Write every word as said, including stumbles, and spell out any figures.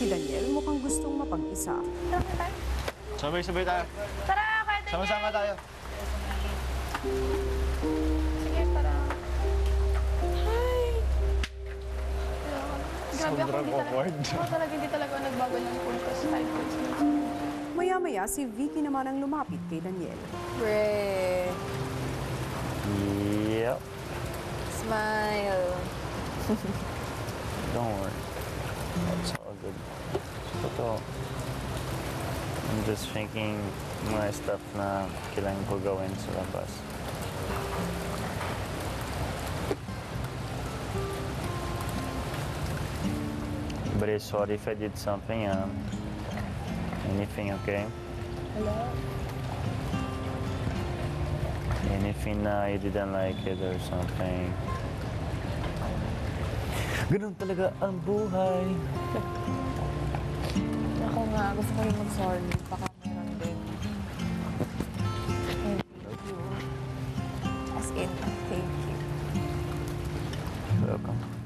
Si Daniel mukhang gustong mapag-isa. Sabay-sabay tayo. Tara, kaya tayo. Sama-sama tayo. Sige, tara. Hi! Grabe ako, hindi talaga, talaga, hindi talaga nagbago ng podcast. Five points. Maya-maya, si Vicky naman ang lumapit kay Daniel. Hooray! Yep. Smile. Don't worry. It's all good. Totoo. I'm just thinking mga stuff na kailangan ko gawin sa labas. But I'm sorry if I did something. Um, anything, okay? Hello? Anything na you didn't like it or something. Ganun talaga ang buhay. Ako nga, gusto ko rin mag-sorry. Baka meron din. Thank you. As in, thank you. Welcome.